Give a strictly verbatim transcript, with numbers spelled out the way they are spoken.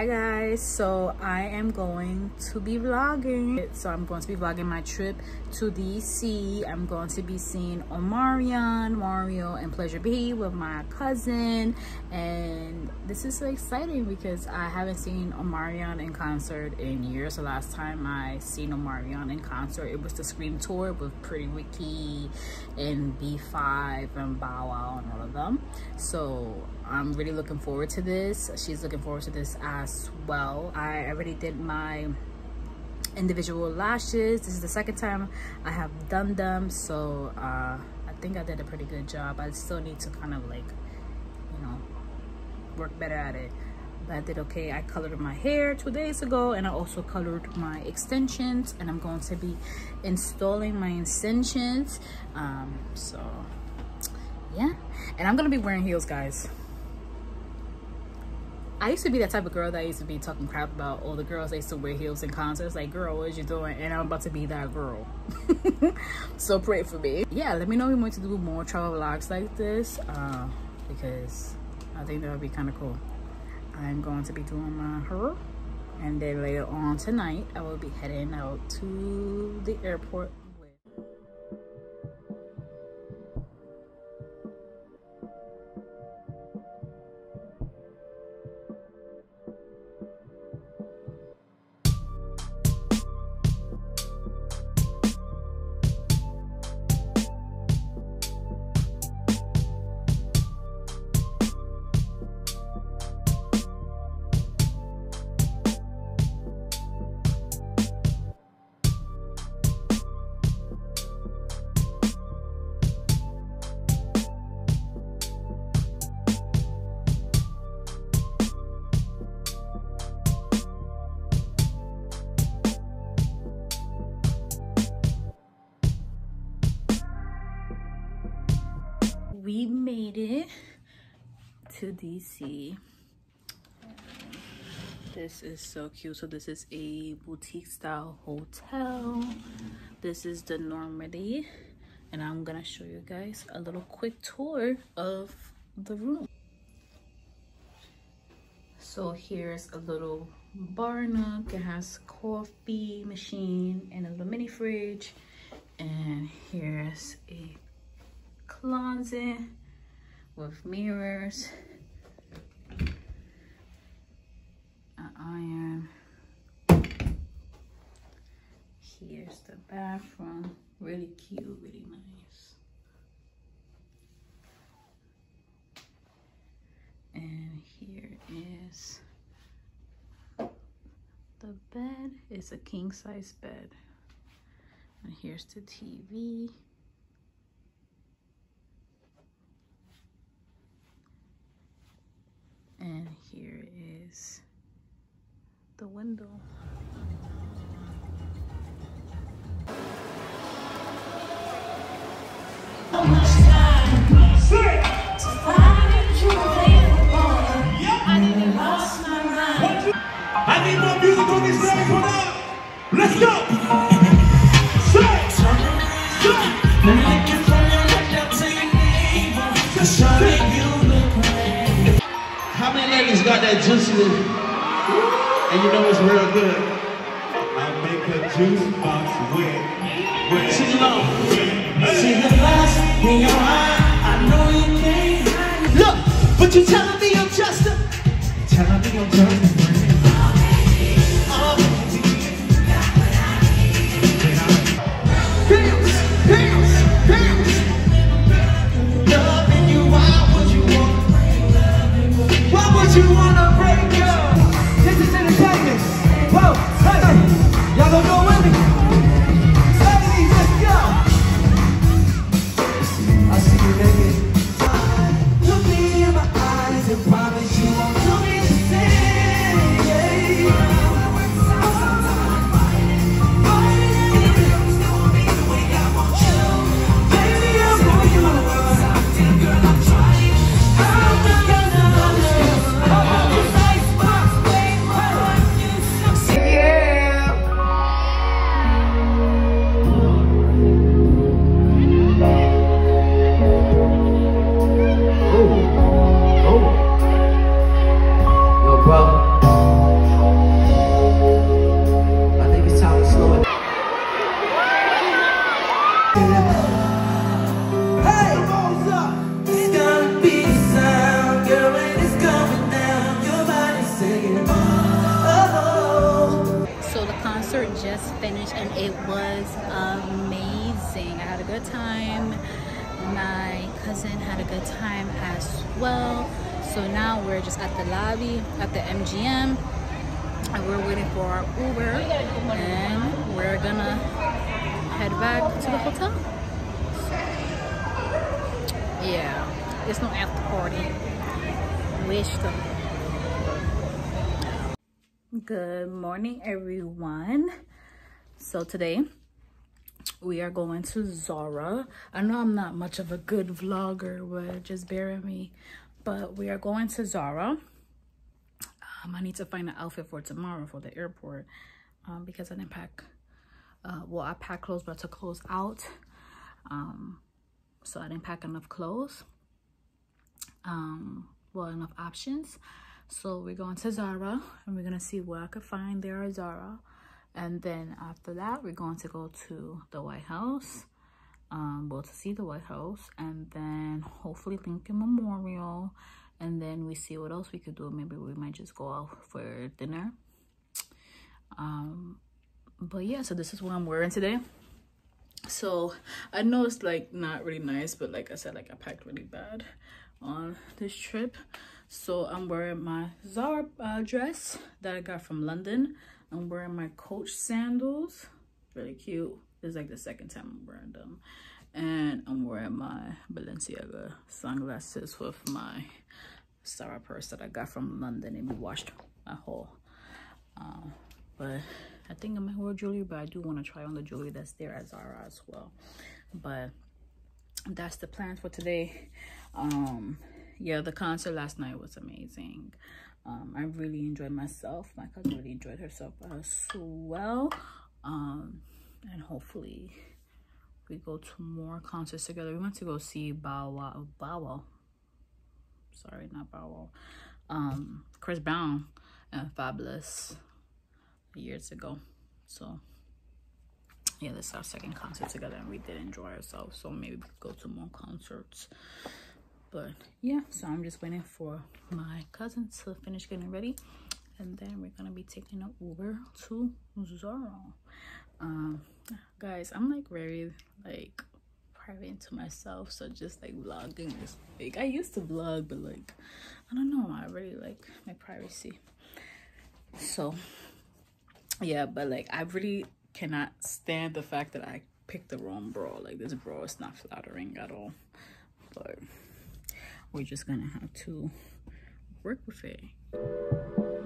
Hi guys, so I am going to be vlogging. So I'm going to be vlogging my trip to D C. I'm going to be seeing Omarion, Mario, and Pleasure P with my cousin. And this is so exciting because I haven't seen Omarion in concert in years. The last time I seen Omarion in concert, it was the Scream Tour with Pretty Wiki and B five and Bow Wow and all of them. So I'm really looking forward to this. She's looking forward to this as well. I already did my individual lashes. This is the second time I have done them, so uh, I think I did a pretty good job. I still need to kind of like, you know, work better at it, but I did okay. I colored my hair two days ago, and I also colored my extensions, and I'm going to be installing my extensions. Um, so yeah, and I'm gonna be wearing heels, guys. I used to be that type of girl that I used to be talking crap about all the girls that used to wear heels in concerts. Like, girl, what is you doing? And I'm about to be that girl. So pray for me. Yeah, let me know if you want to do more travel vlogs like this, uh, because I think that would be kind of cool. I'm going to be doing my hair, and then later on tonight, I will be heading out to the airport. We made it to D C. This is so cute. So this is a boutique style hotel. This is the Normandy, and I'm gonna show you guys a little quick tour of the room. So here's a little bar nook. It has coffee machine and a little mini fridge, and here's a closet with mirrors, an iron. Here's the bathroom, really cute, really nice. And here is the bed. It's a king size bed. And here's the T V. And here is the window. I need more music on these legs for now. Let's go. How many ladies got that juicy? And you know it's real good. I make a juice box wet. Wet. She's long. See the flash in your eye. I know you can't hide. Look, but you telling me I'm just a. Telling me I'm just a. Oh, baby. Oh, baby. You got what I need. Pills, pills, pills. Loving you, why would you want? You wanna break up? This is entertainment. Whoa, hey, y'all gonna go with me? Ladies, let's go. I see you naked. Look me in my eyes and promise you won't do me the same. and it was amazing. I had a good time. My cousin had a good time as well. So now we're just at the lobby at the M G M, and we're waiting for our Uber, and we're gonna head back to the hotel. Yeah, it's no after party. Wish them. Good morning, everyone. So today we are going to Zara. I know I'm not much of a good vlogger, but just bear with me. But we are going to Zara. um, I need to find an outfit for tomorrow for the airport, um, because I didn't pack. Uh, well, I packed clothes, but I took clothes out, um, so I didn't pack enough clothes, um, well, enough options. So we're going to Zara, and we're gonna see what I could find there at Zara, and then after that we're going to go to the White House, um well, to see the White House, and then hopefully Lincoln Memorial, and then we see what else we could do. Maybe we might just go out for dinner. Um but yeah, so this is what I'm wearing today. So I know it's like not really nice, but like I said, like I packed really bad on this trip. So I'm wearing my Zara uh, dress that I got from London. I'm wearing my Coach sandals, really cute. It's like the second time I'm wearing them. And I'm wearing my Balenciaga sunglasses with my Zara purse that I got from London, and we washed my haul. Um, but I think I'm gonna wear jewelry, but I do want to try on the jewelry that's there at Zara as well. But that's the plan for today. Um, yeah, the concert last night was amazing. um I really enjoyed myself. My cousin really enjoyed herself as well. Um and hopefully we go to more concerts together. We went to go see Bow Wow, Bow Wow. sorry not Bow Wow. um Chris Brown and Fabulous years ago. So yeah, this is our second concert together, and we did enjoy ourselves, so maybe we could go to more concerts. But yeah, so I'm just waiting for my cousin to finish getting ready, and then we're gonna be taking an Uber to Zara. Um guys, I'm like very like private to myself, so just like vlogging is like, I used to vlog, but like I don't know, I really like my privacy. So yeah, but like I really cannot stand the fact that I picked the wrong bra. Like this bra is not flattering at all, but we're just gonna have to work with it.